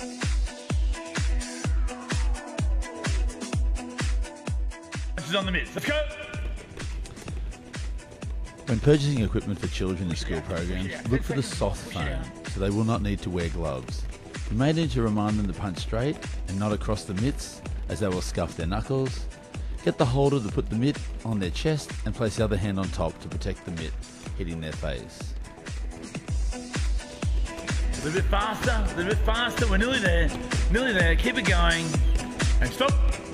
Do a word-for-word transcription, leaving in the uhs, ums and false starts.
This is on the Miz. Let's go. When purchasing equipment for children in school programs, look for the soft foam so they will not need to wear gloves. You may need to remind them to punch straight and not across the mitts, as they will scuff their knuckles. Get the holder to put the mitt on their chest and place the other hand on top to protect the mitt hitting their face. A little bit faster, a little bit faster, we're nearly there, nearly there, keep it going, and stop.